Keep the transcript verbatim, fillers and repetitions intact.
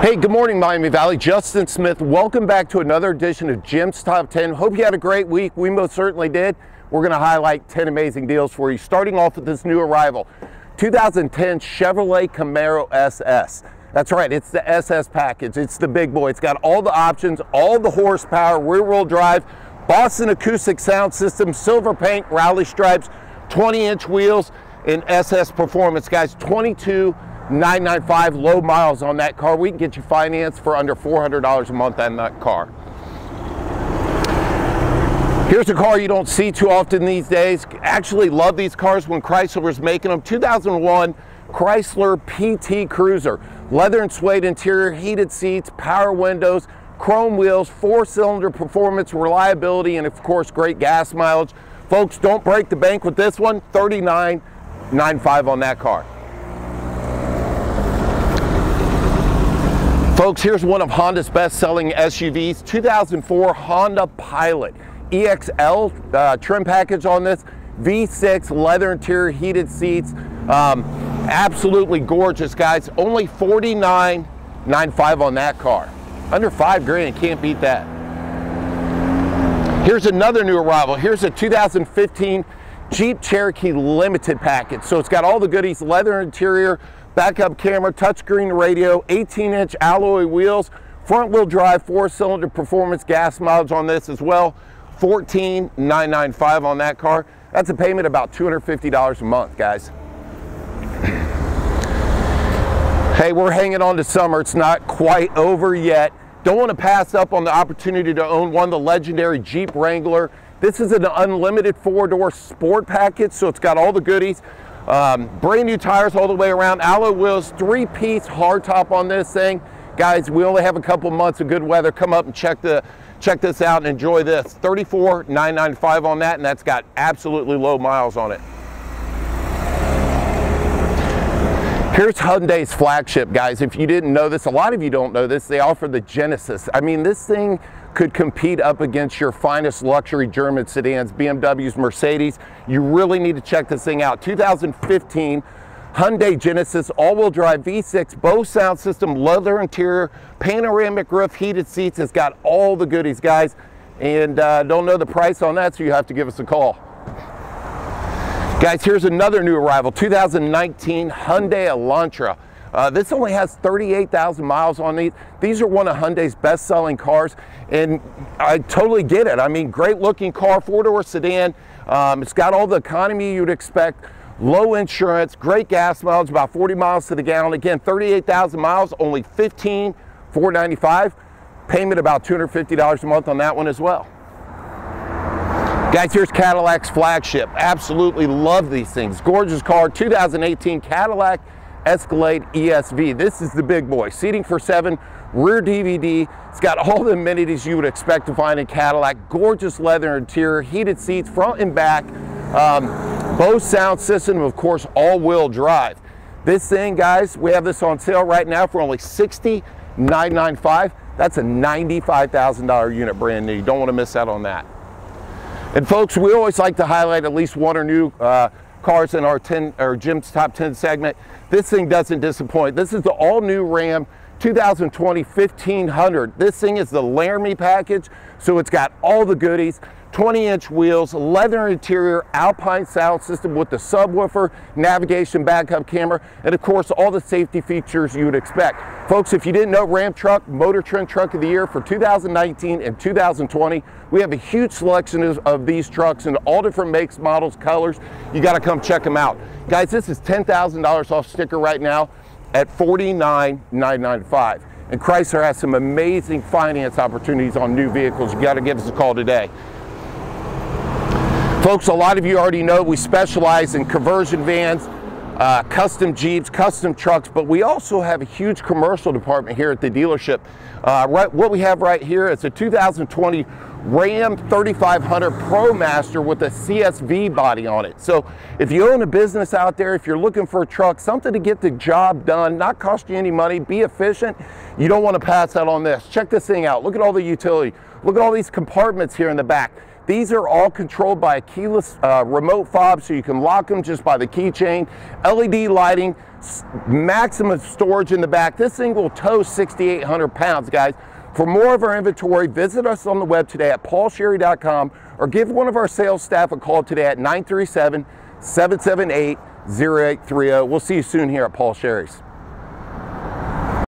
Hey, good morning, Miami Valley. Justin Smith. Welcome back to another edition of Jim's Top ten. Hope you had a great week. We most certainly did. We're going to highlight ten amazing deals for you, starting off with this new arrival, two thousand ten Chevrolet Camaro S S. That's right, it's the S S package. It's the big boy. It's got all the options, all the horsepower, rear-wheel drive, Boston acoustic sound system, silver paint, rally stripes, twenty inch wheels, and S S performance. Guys, twenty-two thousand nine hundred ninety-five low miles on that car. We can get you financed for under four hundred dollars a month on that car. Here's a car you don't see too often these days. Actually love these cars when Chrysler was making them. two thousand one Chrysler P T Cruiser. Leather and suede interior, heated seats, power windows, chrome wheels, four-cylinder performance, reliability, and of course great gas mileage. Folks, don't break the bank with this one. thirty-nine thousand nine hundred ninety-five on that car. Folks, here's one of Honda's best-selling S U Vs, two thousand four Honda Pilot E X L uh, trim package on this, V six, leather interior, heated seats, um, absolutely gorgeous, guys. Only forty-nine thousand nine hundred ninety-five on that car, under five grand, can't beat that. Here's another new arrival. Here's a two thousand fifteen Jeep Cherokee Limited package, so it's got all the goodies, leather interior, backup camera, touchscreen radio, eighteen inch alloy wheels, front wheel drive, four cylinder performance, gas mileage on this as well, fourteen thousand nine hundred ninety-five on that car. That's a payment about two hundred fifty dollars a month, guys. Hey, we're hanging on to summer. It's not quite over yet. Don't want to pass up on the opportunity to own one, the legendary Jeep Wrangler. This is an unlimited four-door sport package, so it's got all the goodies. Um, brand new tires all the way around, alloy wheels, three-piece hardtop on this thing. Guys, we only have a couple months of good weather. Come up and check the check this out and enjoy this. thirty-four thousand nine hundred ninety-five on that, and that's got absolutely low miles on it. Here's Hyundai's flagship, guys. If you didn't know this, a lot of you don't know this, they offer the Genesis. I mean, this thing could compete up against your finest luxury German sedans, B M Ws, Mercedes. You really need to check this thing out. two thousand fifteen Hyundai Genesis, all-wheel drive, V six, Bose sound system, leather interior, panoramic roof, heated seats. It's got all the goodies, guys. And uh, don't know the price on that, so you have to give us a call. Guys, here's another new arrival, two thousand nineteen Hyundai Elantra. Uh, this only has thirty-eight thousand miles on it. These are one of Hyundai's best-selling cars, and I totally get it. I mean, great-looking car, four-door sedan. Um, it's got all the economy you'd expect, low insurance, great gas mileage, about forty miles to the gallon. Again, thirty-eight thousand miles, only fifteen thousand four hundred ninety-five. Payment about two hundred fifty dollars a month on that one as well. Guys, here's Cadillac's flagship. Absolutely love these things. Gorgeous car, two thousand eighteen Cadillac Escalade E S V. This is the big boy. Seating for seven, rear D V D. It's got all the amenities you would expect to find in Cadillac. Gorgeous leather interior, heated seats, front and back. Um, Bose sound system, of course, all-wheel drive. This thing, guys, we have this on sale right now for only sixty thousand nine hundred ninety-five dollars. That's a ninety-five thousand dollar unit, brand new. You don't want to miss out on that. And folks, we always like to highlight at least one or new uh, cars in our ten or Jim's Top ten segment. This thing doesn't disappoint. This is the all-new Ram twenty twenty fifteen hundred. This thing is the Laramie package, so it's got all the goodies. twenty inch wheels, leather interior, Alpine sound system with the subwoofer, navigation backup camera, and of course all the safety features you would expect. Folks, if you didn't know, Ram Truck, Motor Trend Truck of the Year for two thousand nineteen and two thousand twenty. We have a huge selection of, of these trucks in all different makes, models, colors. You got to come check them out. Guys, this is ten thousand dollars off sticker right now at forty-nine thousand nine hundred ninety-five dollars. And Chrysler has some amazing finance opportunities on new vehicles. You got to give us a call today. Folks, a lot of you already know we specialize in conversion vans, uh, custom Jeeps, custom trucks, but we also have a huge commercial department here at the dealership. Uh, right, what we have right here is a two thousand twenty Ram thirty-five hundred ProMaster with a C S V body on it. So if you own a business out there, if you're looking for a truck, something to get the job done, not cost you any money, be efficient, you don't want to pass out on this. Check this thing out. Look at all the utility. Look at all these compartments here in the back. These are all controlled by a keyless uh, remote fob, so you can lock them just by the keychain. L E D lighting, maximum storage in the back. This thing will tow sixty-eight hundred pounds, guys. For more of our inventory, visit us on the web today at paul sherry dot com or give one of our sales staff a call today at nine three seven, seven seven eight, zero eight three zero. We'll see you soon here at Paul Sherry's.